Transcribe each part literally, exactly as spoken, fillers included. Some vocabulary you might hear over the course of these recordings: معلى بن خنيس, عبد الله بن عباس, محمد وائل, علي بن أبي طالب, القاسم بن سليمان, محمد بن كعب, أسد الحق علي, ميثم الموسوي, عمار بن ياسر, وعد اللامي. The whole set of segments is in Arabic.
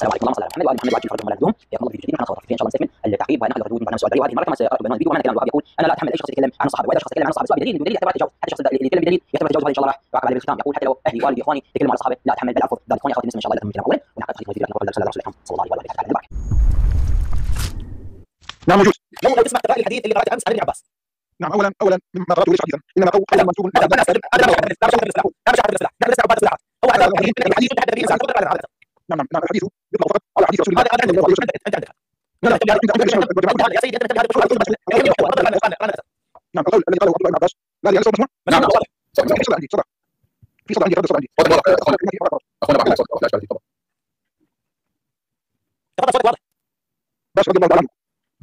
السلام عليكم ورحمه الله. محمد وائل محمد وائل في الحلقه اليوم يكون موضوع جديد. احنا هنتطرق فيه ان شاء الله نستكمل التعقيب وهنقل الردود من سؤال. وهذه المره كمان سيقرب عنوان الفيديو. وانا كلام الوهاب يقول انا لا اتحمل اي شخص يتكلم عن صحابي، واي شخص يتكلم عن صحابي سواء بدليل بدليل يعتبر تجاوز، حتى الشخص اللي يتكلم بدليل يعتبر تجاوز. هذا ان شاء الله راح راح عليه بالختام. يقول حتى لو اهلي والدي اخواني يتكلموا عن صحابي لا اتحمل بل ارفض ذلك. اخواني اخواتي الناس ان شاء الله لازم نتكلم اولا ونعقد خليط كثير من الرسول عليه الصلاه والسلام. نعم موجود. لو تسمع تفاعل الحديث اللي قراته امس عن ابن عباس. نعم اولا اولا مما قراته ليس حديثا انما قول كلام منسوب. هذا انا استخدم هو هذا الحديث تحدث فيه عن نعم نعم الحديث يطلق فقط على حديث رسول الله. هذا انت انت عندك لا لا انت يا سيدي انت هذا الرسول نعم القول الذي قاله عبد الله بن عباس لا ليس مسموع. نعم صح صح عندي صح في صدق عندي هذا صدق عندي اخونا بعد صدق واضح بس رضي الله عنه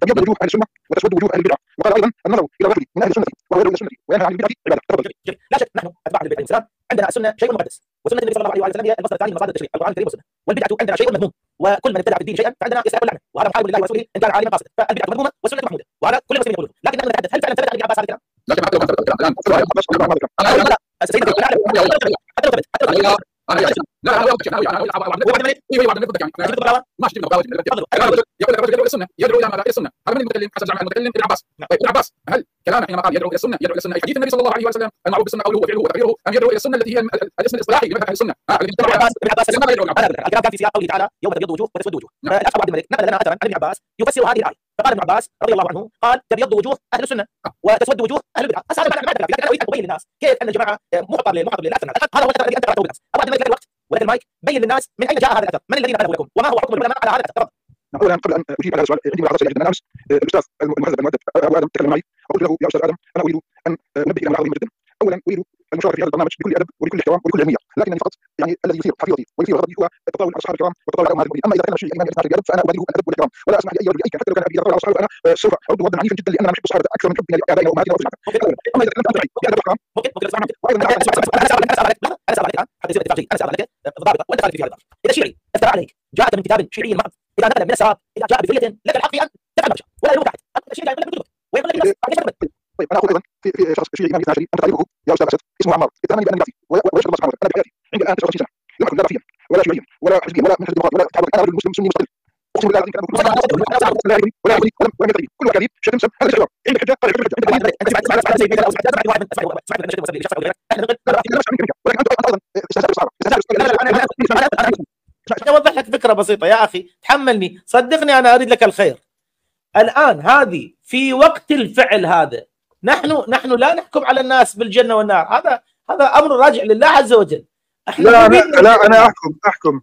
تبيض وجوه اهل السنه وتسود وجوه اهل البدع. وقال ايضا النظر الى غيره من اهل السنه وهو يدعو الى السنه وينهى عن البدع عباده. تفضل. لا شك نحن اتباع النبي عليه السلام عندنا السنه شيء مقدس، وسنه النبي صلى الله عليه وسلم هي المصدر الثاني من مصادر التشريع القران الكريم والسنه. والبدعه عندنا شيء مذموم، وكل من ابتدع في الدين شيئا فعندنا يستحق اللعنه، وهذا محارب لله ورسوله ان كان عالما قاصدا. فالبدعه مذمومه والسنه محموده، وعلى كل المسلمين يقولون. لكن نحن نتحدث هل فعلا ثبت عن ابن عباس هذا الكلام؟ لا كما حتى لو ثبت الكلام الان حتى لو ثبت حتى لو ثبت أنا لا لا أنا أوقف يعني أنا أقول عبد الملك إيه وعبد الملك يعني أنا أقول ماشي تبغى قاوتي يقول لك الرجل يدعو إلى السنة يدعو إلى ما لا إلى السنة. هذا من المتكلم حسب زعم المتكلم ابن عباس. طيب ابن عباس هل كلامه حينما قال يدعو إلى السنة يدعو إلى السنة أي حديث النبي صلى الله عليه وسلم المعروف بالسنة قوله وفعله وتقريره أم يدعو إلى السنة التي هي الاسم الاصطلاحي لمذهب أهل السنة؟ ابن عباس ابن عباس لما يدعو الكلام كان في سياق قوله تعالى يوم تبيض وجوه وتسود وجوه. الأشعث عبد الملك نقل لنا أثرا عن ابن عباس يفسر هذه الآية فقال ابن عباس رضي الله عنه قال تبيض وجوه أهل السنة وتسود وجوه أهل البدعة. هذا بعد ما ذكر لكن أريد أن أبين للناس كيف أن الجماعة محقر للمحقر للأثر. هذا هو الذي أنت قرأته بالأمس. أبغى أن الوقت ولكن المايك بين للناس من اين جاء هذا الاثر؟ من الذين نقله لكم؟ وما هو حكم العلماء على هذا الاثر؟ اولا قبل ان اجيب على هذا السؤال عندي ملاحظه سريعه جدا. امس الاستاذ المهذب المؤدب ابو ادم تكلم معي وقلت له يا استاذ ادم انا اريد ان انبه الى امر عظيم جدا. اولا اريد المشاركه في هذا البرنامج بكل ادب وبكل احترام وبكل علميه، لكنني فقط يعني الذي يثير حفيظتي ويثير غضبي هو التطاول على اصحاب الكرام والتطاول على امهات المؤمنين. اما اذا كان شيء امامي اثناء الادب فانا ابادله الادب والاحترام ولا اسمح لاي رجل اي كان حتى لو كان ابي يتطاول على اصحابه انا سوف ارد ردا عنيفا جدا لان انا احب الصحابه اكثر من حبي لابائنا وامهاتنا وارسلنا. اما اذا تكلمت عن ادب الكرام اذا شيعي افترى عليك جاءت من كتاب شيعي المعظم اذا نقل من السراب اذا جاء بذريه لك الحق في ان تفعل ما تشاء ولا يلومك احد. الشيعي يقول لك بكتبك ويقول لك بس. طيب انا اقول ايضا في شخص شيعي امامي اثني عشر انت تعرفه يا استاذ اسد اسمه عمار اتهمني بانني غافي ويشهد الله سبحانه وتعالى انا بحياتي عندي الان تسعة وخمسين سنه لم اكن لا غافيا ولا شيعيا ولا حزبيا ولا من حزب الديمقراطيه ولا تعبت. انا رجل مسلم سني مستقل اقسم بالله العظيم كان اقول لا يهمني ولا يهمني ولا يهمني كله كذب شتم سب هذا الشباب عندك حجه قال حجه انت سمعت سمعت سمعت سمعت سمعت سمعت واحد من سمعت واحد من النشيد المسلم اللي شخص غيرك ولكن انت ايضا استاذ اسد اوضح لك فكره بسيطه يا اخي تحملني صدقني انا اريد لك الخير. الان هذه في وقت الفعل هذا نحن نحن لا نحكم على الناس بالجنه والنار. هذا هذا امر راجع لله عز وجل. احنا لا لا, لا انا احكم احكم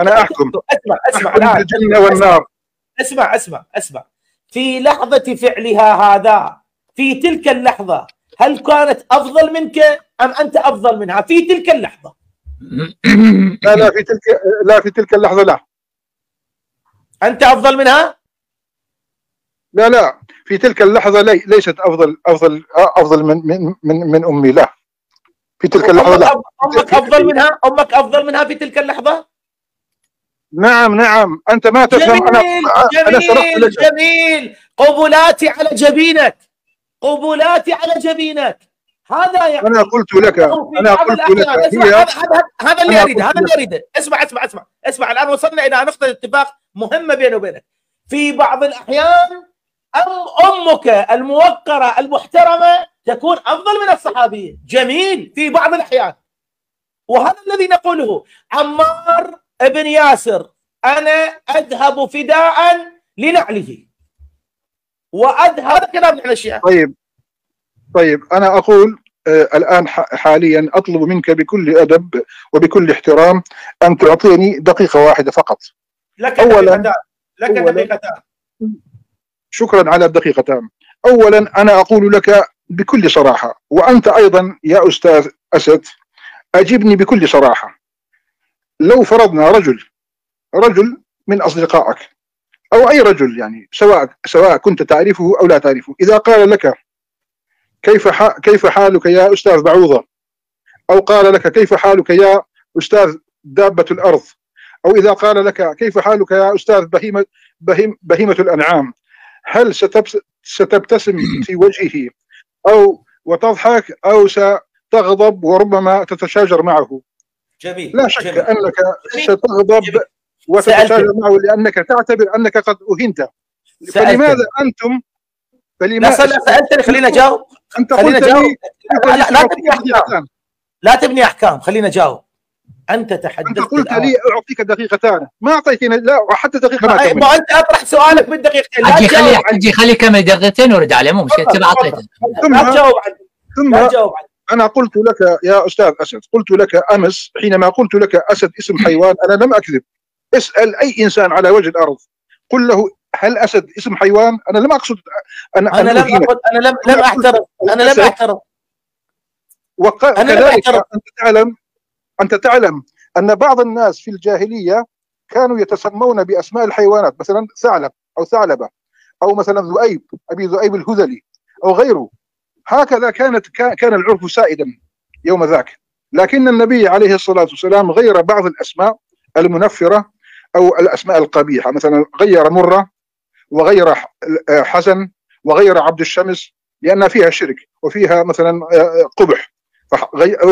انا احكم اسمع اسمع أحكم بالجنه والنار. اسمع اسمع اسمع في لحظه فعلها هذا في تلك اللحظه هل كانت افضل منك ام انت افضل منها في تلك اللحظه؟ لا لا في تلك لا في تلك اللحظة لا أنت أفضل منها؟ لا لا في تلك اللحظة لي ليست أفضل أفضل أفضل من من من, من أمي لا في تلك اللحظة لا. أمك أفضل منها؟ أمك أفضل منها في تلك اللحظة؟ نعم نعم أنت ما تفهم. أنا جميل جميل قبلاتي على جبينك قبلاتي على جبينك هذا يعني انا قلت لك انا قلت لك هذا اللي اريده هذا اللي اريده. اسمع اسمع اسمع اسمع الان وصلنا الى نقطه اتفاق مهمه بيني وبينك. في بعض الاحيان امك الموقره المحترمه تكون افضل من الصحابيه. جميل في بعض الاحيان وهذا الذي نقوله. عمار بن ياسر انا اذهب فداء لنعله واذهب. هذا كلام عن الشيعة. طيب طيب أنا أقول آه الآن حاليا أطلب منك بكل أدب وبكل احترام أن تعطيني دقيقة واحدة فقط. لك دقيقتان لك دقيقتان. شكرا على الدقيقتان. أولا أنا أقول لك بكل صراحة وأنت أيضا يا أستاذ أسد أجبني بكل صراحة. لو فرضنا رجل رجل من أصدقائك أو أي رجل يعني سواء سواء كنت تعرفه أو لا تعرفه إذا قال لك كيف كيف حالك يا أستاذ بعوضة أو قال لك كيف حالك يا أستاذ دابة الأرض أو إذا قال لك كيف حالك يا أستاذ بهيمة بهيم بهيمة الأنعام هل ستبتسم في وجهه أو وتضحك أو ستغضب وربما تتشاجر معه؟ جميل لا شك جميل. أنك ستغضب وتتشاجر معه لأنك تعتبر أنك قد أهنت. فلماذا أنتم فلماذا سألتني؟ خلينا أجاوب. أنت قلت لي لا, لا تبني أحكام، لا تبني أحكام، خلينا أجاوب. أنت تحدثت، أنت قلت لي أعطيك دقيقتان، ما أعطيتني لا حتى دقيقة ما تبني. ما أنت أطرح سؤالك بالدقيقتين. أجي خلي أجي خلي كم دقيقتين ورد عليه، مو مشكلة تبع أعطيتك. لا تجاوب عنه، لا تجاوب عنه. أنا قلت لك يا أستاذ أسد، قلت لك أمس حينما قلت لك أسد اسم حيوان، أنا لم أكذب. اسأل أي إنسان على وجه الأرض، قل له هل أسد اسم حيوان؟ أنا لم أقصد أنا أنا, أنا لم أقصد أنا لم لم أعترض، أنا لم أعترض. وكذلك أنت تعلم أنت تعلم أن بعض الناس في الجاهلية كانوا يتسمون بأسماء الحيوانات، مثلا ثعلب أو ثعلبة، أو مثلا ذؤيب، أبي ذؤيب الهذلي أو غيره. هكذا كانت كان العرف سائدا يوم ذاك، لكن النبي عليه الصلاة والسلام غير بعض الأسماء المنفرة أو الأسماء القبيحة، مثلا غير مرة وغير حسن وغير عبد الشمس لأن فيها شرك وفيها مثلا قبح.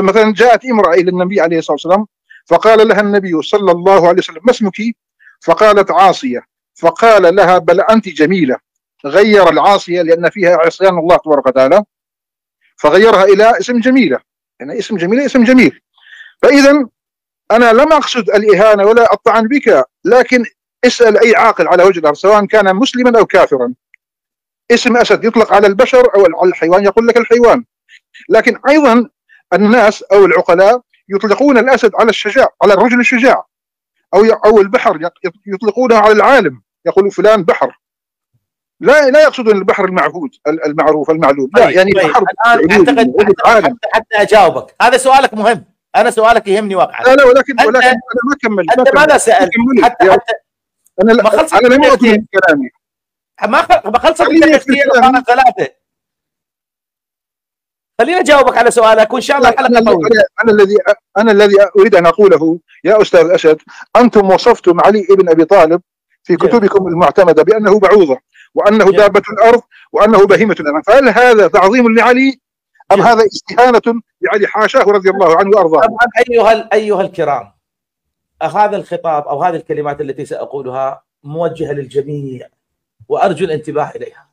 مثلا جاءت امرأة إلى النبي عليه الصلاة والسلام فقال لها النبي صلى الله عليه وسلم ما اسمك؟ فقالت عاصية، فقال لها بل أنت جميلة، غير العاصية لأن فيها عصيان الله تبارك وتعالى، فغيرها إلى اسم جميلة، يعني اسم جميلة اسم جميل. فإذا أنا لم أقصد الإهانة ولا أطعن بك، لكن اسأل أي عاقل على وجه الأرض سواء كان مسلما أو كافرا. اسم أسد يطلق على البشر أو على الحيوان، يقول لك الحيوان. لكن أيضا الناس أو العقلاء يطلقون الأسد على الشجاع، على الرجل الشجاع، أو أو البحر يطلقونه على العالم، يقولوا فلان بحر. لا لا يقصدون البحر المعهود المعروف المعلوم، لا يعني بحر. الآن أعتقد حتى, حتى أجاوبك، هذا سؤالك مهم. أنا سؤالك يهمني واقعا. لا لا ولكن أنت ولكن أنا ما كملت. أنت ماذا سألت؟ حتى حتى أنا ما خلصت أنا لم أكمل من كلامي. ما خلصت من دقيقتين ثلاثة. خليني أجاوبك على سؤالك وإن شاء الله الحلقة طويلة. أنا الذي أنا الذي أريد أن أقوله يا أستاذ أسد، أنتم وصفتم علي ابن أبي طالب في كتبكم المعتمدة بأنه بعوضة، وأنه دابة الأرض، وأنه بهيمة الأنام، فهل هذا تعظيم لعلي؟ أم هذا استهانة لعلي حاشاه رضي الله عنه وأرضاه؟ طبعا أيها أيها الكرام، هذا الخطاب أو هذه الكلمات التي سأقولها موجهة للجميع وأرجو الانتباه إليها.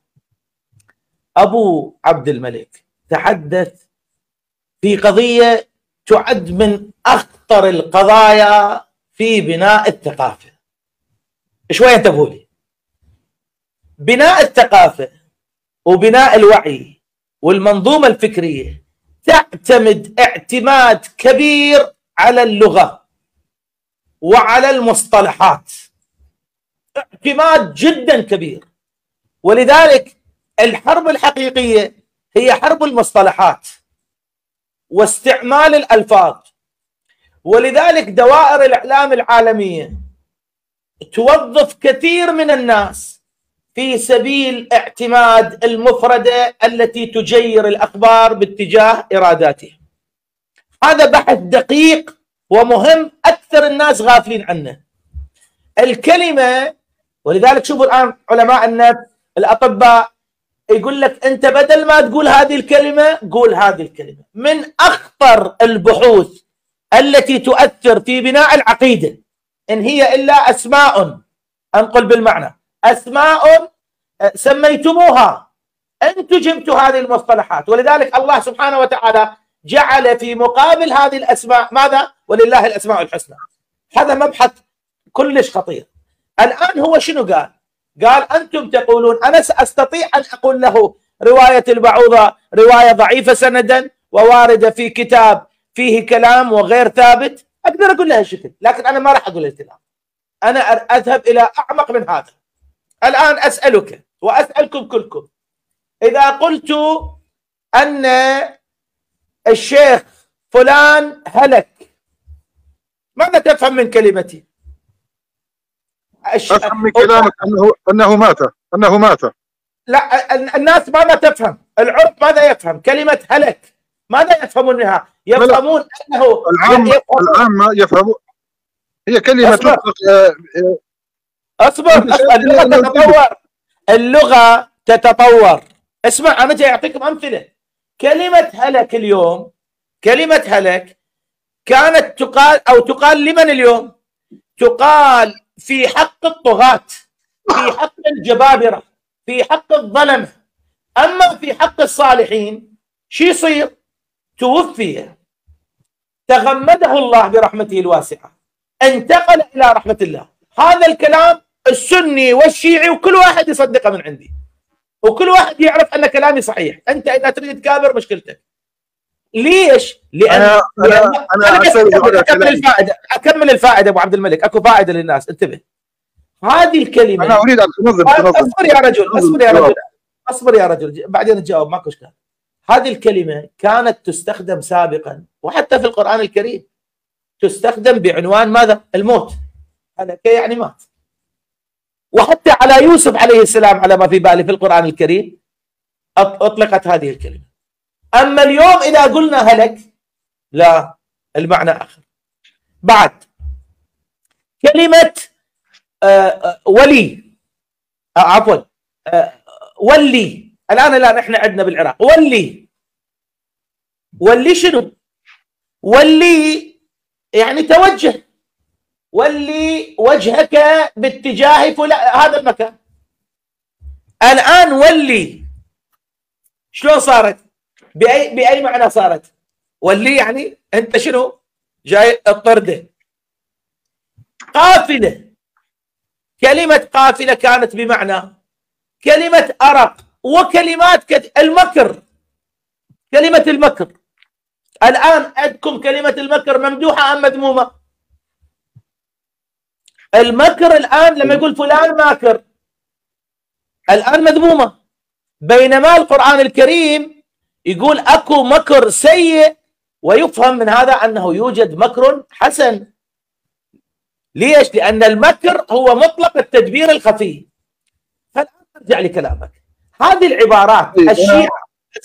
أبو عبد الملك تحدث في قضية تعد من أخطر القضايا في بناء الثقافة. شوية انتبهوا لي. بناء الثقافة وبناء الوعي والمنظومة الفكرية تعتمد اعتماد كبير على اللغة وعلى المصطلحات، اعتماد جدا كبير. ولذلك الحرب الحقيقية هي حرب المصطلحات واستعمال الألفاظ. ولذلك دوائر الإعلام العالمية توظف كثير من الناس في سبيل اعتماد المفردة التي تجير الأخبار باتجاه إراداتهم. هذا بحث دقيق ومهم، أكثر الناس غافلين عنه. الكلمة، ولذلك شوفوا الآن علماء النفس الأطباء يقول لك أنت بدل ما تقول هذه الكلمة قول هذه الكلمة. من أخطر البحوث التي تؤثر في بناء العقيدة إن هي إلا أسماء، أنقل بالمعنى، أسماء سميتموها، أنتم جبتوا هذه المصطلحات. ولذلك الله سبحانه وتعالى جعل في مقابل هذه الأسماء ماذا؟ ولله الأسماء الحسنى. هذا مبحث كلش خطير. الآن هو شنو قال؟ قال أنتم تقولون، أنا سأستطيع أن أقول له رواية البعوضة رواية ضعيفة سندا وواردة في كتاب فيه كلام وغير ثابت، أقدر أقول لها الشكل، لكن أنا ما راح أقول الكلام. أنا أذهب إلى أعمق من هذا. الآن أسألك وأسألكم كلكم، إذا قلت أن الشيخ فلان هلك، ماذا تفهم من كلمتي؟ أفهم من كلامك أنه أنه مات، أنه مات. لا، الناس ماذا تفهم؟ العرب ماذا يفهم؟ كلمة هلك ماذا يفهمون منها؟ يفهمون أنه العامة يفهمون، هي كلمة تطلق. اصبر اصبر اللغه تتطور، اللغه تتطور. اسمع انا جاي اعطيكم امثله. كلمه هلك اليوم، كلمه هلك كانت تقال او تقال لمن اليوم؟ تقال في حق الطغاة، في حق الجبابرة، في حق الظلمة. أما في حق الصالحين شي يصير؟ توفي تغمده الله برحمته الواسعة، انتقل إلى رحمة الله. هذا الكلام السني والشيعي وكل واحد يصدقه من عندي، وكل واحد يعرف أن كلامي صحيح. أنت إذا تريد تكابر مشكلتك. ليش؟ لأن أنا لأن أنا, أنا أكمل, أكمل الفائدة، أكمل الفائدة أبو عبد الملك، أكو فائدة للناس، انتبه. هذه الكلمة أنا أريد أن أنظم. أصبر يا رجل، أصبر يا رجل، أصبر يا رجل، بعدين تجاوب، ماكو إشكال. هذه الكلمة كانت تستخدم سابقا، وحتى في القرآن الكريم تستخدم بعنوان ماذا؟ الموت. هلك يعني مات. وحتى على يوسف عليه السلام على ما في بالي في القرآن الكريم أطلقت هذه الكلمة. أما اليوم إذا قلنا هلك، لا، المعنى آخر. بعد كلمة آآ ولي آآ عفوا آآ ولي الآن الآن إحنا عندنا بالعراق ولي. ولي شنو؟ ولي يعني توجه، ولي وجهك باتجاه فلا هذا المكان. الآن ولي شلون صارت؟ بأي بأي معنى صارت؟ ولي يعني أنت شنو؟ جاي الطردة. قافلة، كلمة قافلة كانت بمعنى كلمة أرق، وكلمات كت... المكر، كلمة المكر. الآن عندكم كلمة المكر ممدوحة أم مذمومة؟ المكر الآن لما يقول فلان ماكر الآن مذمومة، بينما القرآن الكريم يقول اكو مكر سيء، ويفهم من هذا انه يوجد مكر حسن. ليش؟ لان المكر هو مطلق التدبير الخفي. فالان ارجع لكلامك. هذه العبارات الشيعة،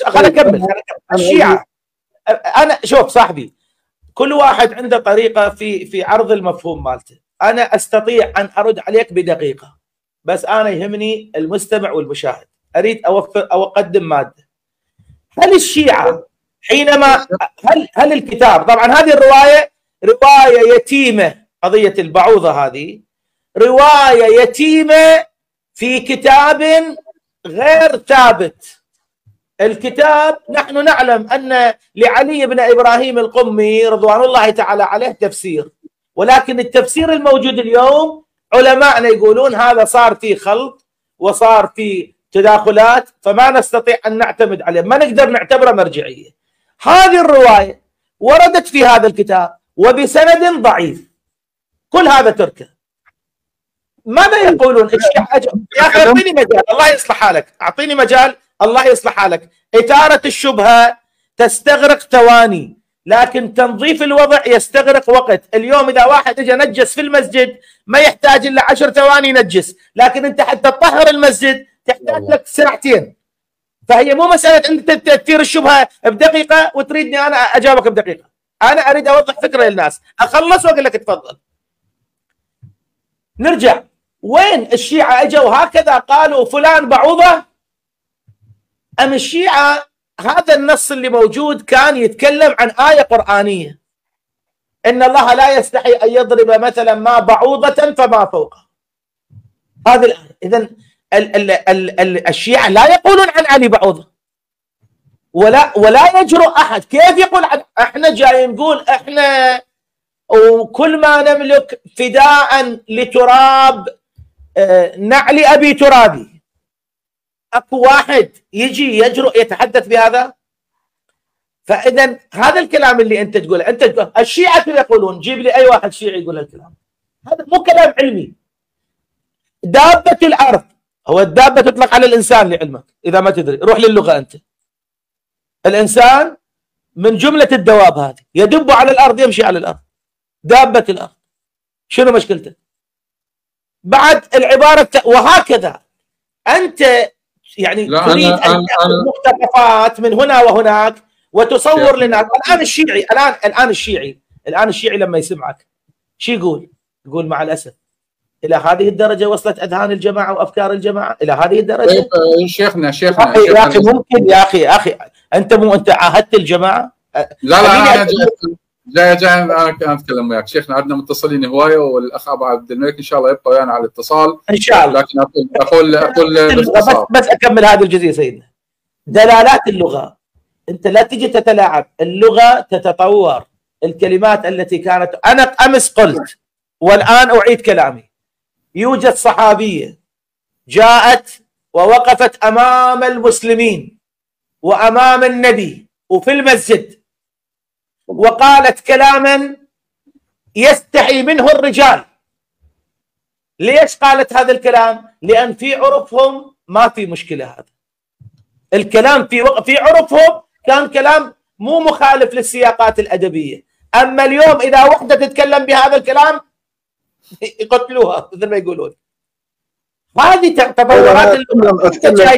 خليني اكمل، الشيعة انا شوف صاحبي، كل واحد عنده طريقة في في عرض المفهوم مالته. انا استطيع ان ارد عليك بدقيقة، بس انا يهمني المستمع والمشاهد، اريد اوفر او اقدم مادة. هل الشيعة حينما هل هل الكتاب، طبعا هذه الرواية رواية يتيمة، قضية البعوضة هذه رواية يتيمة في كتاب غير ثابت. الكتاب نحن نعلم أن لعلي بن إبراهيم القمي رضوان الله تعالى عليه تفسير، ولكن التفسير الموجود اليوم علماءنا يقولون هذا صار فيه خلط وصار فيه تداخلات، فما نستطيع أن نعتمد عليه، ما نقدر نعتبره مرجعية. هذه الرواية وردت في هذا الكتاب وبسند ضعيف. كل هذا تركه. ماذا يقولون؟ يا أخي أعطيني مجال، الله يصلح حالك، أعطيني مجال، الله يصلح حالك. إثارة الشبهة تستغرق ثواني، لكن تنظيف الوضع يستغرق وقت. اليوم إذا واحد إجا نجس في المسجد ما يحتاج إلا عشر ثواني ينجس، لكن أنت حتى تطهر المسجد تحتاج لك ساعتين. فهي مو مسألة أنت تثير الشبهة بدقيقة وتريدني أنا أجاوبك بدقيقة. أنا أريد أوضح فكرة للناس، أخلص وأقول لك تفضل. نرجع، وين الشيعة أجوا هكذا قالوا فلان بعوضة؟ أم الشيعة هذا النص اللي موجود كان يتكلم عن آية قرآنية، إن الله لا يستحي أن يضرب مثلا ما بعوضة فما فوقها. هذه الآية. إذا ال ال ال ال الشيعة لا يقولون عن علي بعوضة، ولا ولا يجرؤ أحد كيف يقول عن. احنا جاي نقول احنا وكل ما نملك فداء لتراب نعل أبي ترابي. أكو واحد يجي يجرؤ يتحدث بهذا؟ فإذا هذا الكلام اللي أنت تقوله، أنت تقول الشيعة يقولون، جيب لي أي واحد شيعي يقول الكلام هذا، مو كلام علمي. دابة الأرض، هو الدابة تطلق على الإنسان لعلمك، إذا ما تدري روح للغة أنت. الإنسان من جملة الدواب هذه، يدب على الأرض، يمشي على الأرض، دابة الأرض. شنو مشكلته؟ بعد العبارة وهكذا أنت يعني تريد أن تأخذ مقتطفات من هنا وهناك وتصور للناس. الآن الشيعي الآن الآن الشيعي الآن الشيعي لما يسمعك شو يقول؟ يقول مع الأسف إلى هذه الدرجة وصلت أذهان الجماعة وأفكار الجماعة إلى هذه الدرجة. شيخنا شيخنا يا أخي ممكن يا أخي يا أخي أنت مو أنت عاهدت الجماعة؟ لا لا أنا جاي جاي انا كنت اتكلم وياك شيخنا، عندنا متصلين هوايه، والاخ ابو عبد الملك ان شاء الله يبقى ويانا على الاتصال ان شاء الله. لكن اقول اقول اقول بس, بس اكمل هذه الجزئيه سيدنا. دلالات اللغه، انت لا تجي تتلاعب، اللغه تتطور. الكلمات التي كانت، انا امس قلت والان اعيد كلامي، يوجد صحابيه جاءت ووقفت امام المسلمين وامام النبي وفي المسجد وقالت كلاما يستحي منه الرجال. ليش قالت هذا الكلام؟ لان في عرفهم ما في مشكله، هذا الكلام في في عرفهم كان كلام مو مخالف للسياقات الادبيه. اما اليوم اذا وحده تتكلم بهذا الكلام يقتلوها مثل ما يقولون. هذه تعتبرات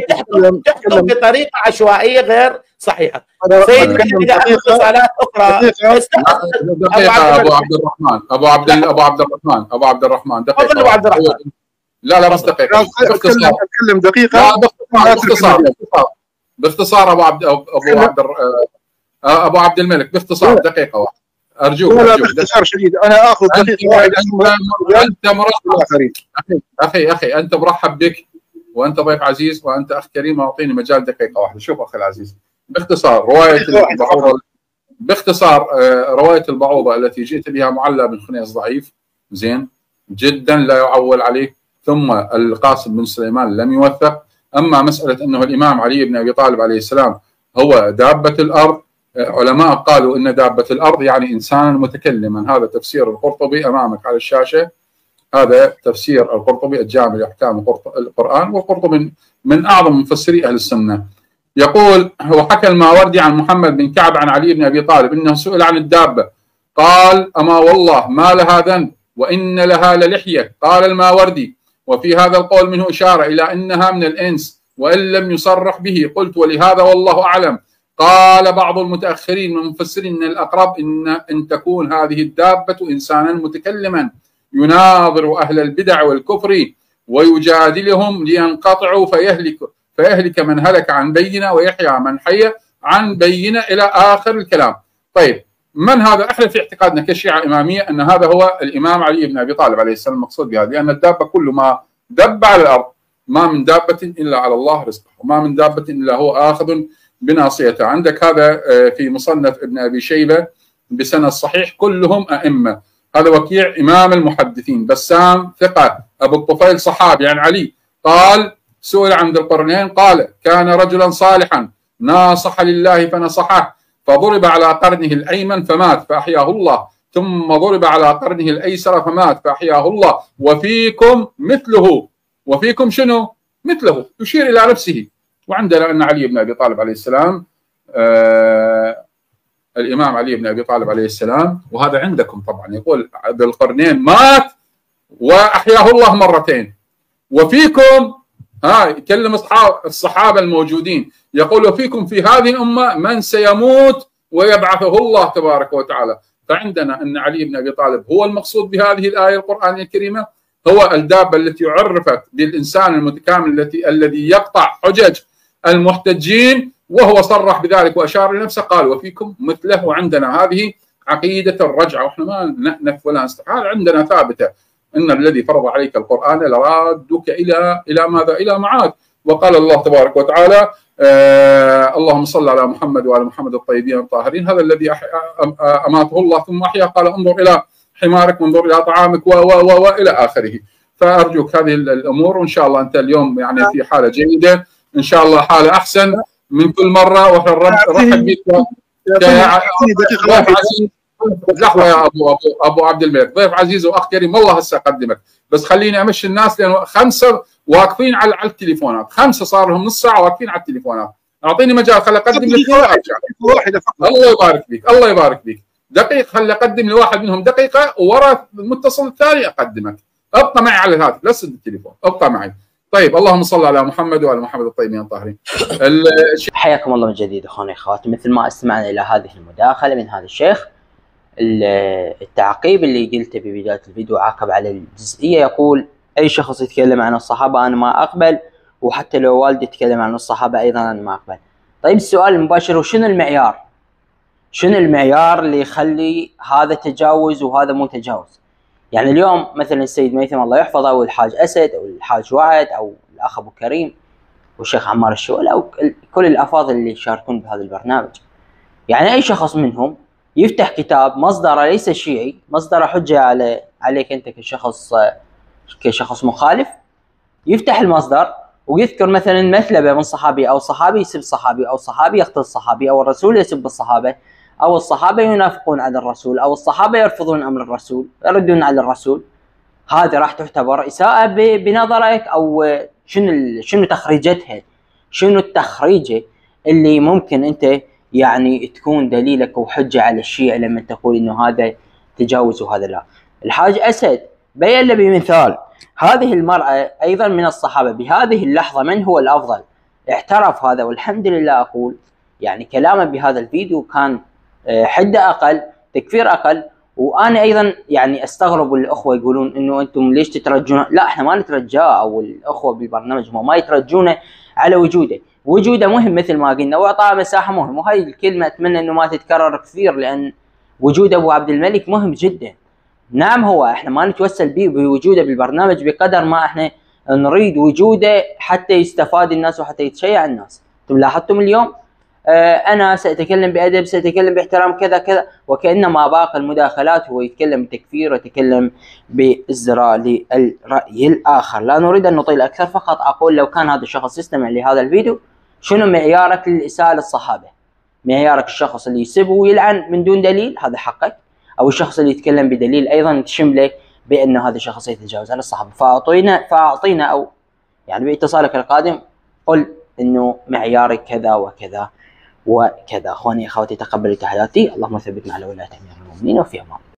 تحكم تحكم بطريقه عشوائيه غير صحيحه. سيدنا اذا اتصالات اخرى دقيقه. ابو عبد الرحمن ابو عبد ابو عبد الرحمن ابو عبد الرحمن دقيقه ابو عبد الرحمن لا لا بس دقيقه اتكلم دقيقه باختصار باختصار ابو عبد ابو عبد ابو عبد الملك باختصار دقيقه واحده ارجوك. لا باختصار شديد انا اخذ دقيقه واحده. انت مرحب اخي اخي انت مرحب بك وانت ضيف عزيز وانت اخ كريم، اعطيني مجال دقيقه واحده. شوف اخي العزيز، باختصار روايه البعوضه باختصار روايه البعوضه التي جئت بها معلى بن خنيس ضعيف زين جدا لا يعول عليه، ثم القاسم بن سليمان لم يوثق. اما مساله انه الامام علي بن ابي طالب عليه السلام هو دابه الارض، علماء قالوا ان دابه الارض يعني انسانا متكلما. هذا تفسير القرطبي امامك على الشاشه، هذا تفسير القرطبي الجامع لاحكام القران، والقرطبي من اعظم مفسري اهل السنه. يقول: وحكى الماوردي عن محمد بن كعب عن علي بن ابي طالب انه سئل عن الدابه قال: اما والله ما لها ذنب وان لها للحيه. قال الماوردي: وفي هذا القول منه اشاره الى انها من الانس وان لم يصرح به. قلت: ولهذا والله اعلم. قال بعض المتاخرين من مفسرين ان الاقرب ان ان تكون هذه الدابه انسانا متكلما يناظر اهل البدع والكفر ويجادلهم لينقطعوا فيهلك فيهلك من هلك عن بينه ويحيى من حي عن بينه الى اخر الكلام. طيب، من هذا؟ احنا في اعتقادنا كشيعه اماميه ان هذا هو الامام علي بن ابي طالب عليه السلام المقصود بهذا، لان الدابه كل ما دب على الارض، ما من دابه الا على الله رزقها، وما من دابه الا هو اخذ بناصيته. عندك هذا في مصنف ابن ابي شيبه بسنه الصحيح، كلهم ائمه. هذا وكيع امام المحدثين، بسام ثقه، ابو الطفيل صحابي عن علي قال: سئل عن ذي القرنين قال: كان رجلا صالحا ناصح لله فنصحه، فضرب على قرنه الايمن فمات فاحياه الله، ثم ضرب على قرنه الايسر فمات فاحياه الله، وفيكم مثله. وفيكم شنو؟ مثله، يشير الى نفسه. وعندنا ان علي بن ابي طالب عليه السلام آه الامام علي بن ابي طالب عليه السلام، وهذا عندكم طبعا، يقول ذي القرنين مات واحياه الله مرتين. وفيكم، ها يكلم الصحابه الموجودين، يقول: وفيكم في هذه الامه من سيموت ويبعثه الله تبارك وتعالى. فعندنا ان علي بن ابي طالب هو المقصود بهذه الايه القرانيه الكريمه، هو الدابه التي عرفت بالانسان المتكامل التي الذي يقطع حجج المحتجين، وهو صرح بذلك واشار لنفسه، قال: وفيكم مثله. وعندنا هذه عقيده الرجعه، واحنا ما نحنف ولا نستحال، عندنا ثابته ان الذي فرض عليك القران لرادك الى الى ماذا؟ الى معاد. وقال الله تبارك وتعالى: آه اللهم صل على محمد وعلى محمد الطيبين الطاهرين. هذا الذي اماته الله ثم احيا، قال: انظر الى حمارك وانظر الى طعامك و و والى اخره. فارجوك هذه الامور، وان شاء الله انت اليوم يعني في حاله جيده، ان شاء الله حاله احسن من كل مره. واحنا نرحب بك لحظه يا ابو ابو ابو عبد الملك، ضيف عزيز واخ كريم والله هسه اقدمك، بس خليني امشي الناس لانه خمسه واقفين على على التليفونات، خمسه صار لهم نص ساعه واقفين على التليفونات، اعطيني مجال خل اقدم لك واحده فقط. الله يبارك فيك، الله يبارك فيك، دقيقه خل اقدم لواحد منهم دقيقه، وورا المتصل الثاني اقدمك. ابقى معي على الهاتف، لا تسد التليفون، ابقى معي. طيب، اللهم صل على محمد وعلى محمد الطيبين الطاهرين. حياكم الله من جديد اخواني اخواتي، مثل ما استمعنا الى هذه المداخله من هذا الشيخ، التعقيب اللي قلته ببداية الفيديو عاقب على الجزئية. يقول: أي شخص يتكلم عن الصحابة أنا ما أقبل، وحتى لو والدي يتكلم عن الصحابة أيضا أنا ما أقبل. طيب، السؤال المباشر: وشنو المعيار؟ شنو المعيار اللي يخلي هذا تجاوز وهذا مو تجاوز؟ يعني اليوم مثلا السيد ميثم الله يحفظه والحاج اسد او الحاج وعد او الاخ ابو كريم والشيخ عمار الشوال او كل الافاضل اللي يشاركون بهذا البرنامج، يعني اي شخص منهم يفتح كتاب مصدره ليس شيعي، مصدره حجه على عليك انت كشخص كشخص مخالف، يفتح المصدر ويذكر مثلا مثلبه من صحابي او صحابي يسب صحابي او صحابي يقتل صحابي او الرسول يسب الصحابه او الصحابه ينافقون على الرسول او الصحابه يرفضون امر الرسول يردون على الرسول، هذه راح تعتبر اساءه بنظرك او شنو شنو تخريجتها؟ شنو التخريجه اللي ممكن انت يعني تكون دليلك وحجه على الشيعة لما تقول انه هذا تجاوز وهذا لا؟ الحاج اسد بين له بمثال هذه المرأة أيضا من الصحابة بهذه اللحظة من هو الأفضل؟ اعترف هذا والحمد لله. أقول يعني كلامه بهذا الفيديو كان حدة أقل، تكفير أقل، وأنا أيضا يعني أستغرب الأخوة يقولون إنه أنتم ليش تترجون؟ لا إحنا ما نترجاه أو الأخوة بالبرنامج ما يترجونه على وجوده، وجوده مهم مثل ما قلنا وأعطاه مساحة مهم، وهي الكلمة أتمنى إنه ما تتكرر كثير لأن وجود أبو عبد الملك مهم جدا. نعم هو احنا ما نتوسل به بوجوده بالبرنامج بقدر ما احنا نريد وجوده حتى يستفاد الناس وحتى يتشيع الناس. انتم لاحظتم اليوم اه انا ساتكلم بادب، ساتكلم باحترام كذا كذا، وكانما باقي المداخلات هو يتكلم بتكفير ويتكلم بالزراء للراي الاخر. لا نريد ان نطيل اكثر، فقط اقول لو كان هذا الشخص يستمع لهذا الفيديو شنو معيارك للاساءه للصحابه؟ معيارك الشخص اللي يسب ويلعن من دون دليل هذا حقك، او الشخص اللي يتكلم بدليل ايضا تشمله بان هذا الشخص يتجاوز على الصحابه. فاعطينا فاعطينا او يعني باتصالك القادم قل انه معياري كذا وكذا وكذا. اخواني اخواتي تقبلوا تحياتي، اللهم ثبتنا على ولايه امير المؤمنين، وفي امان.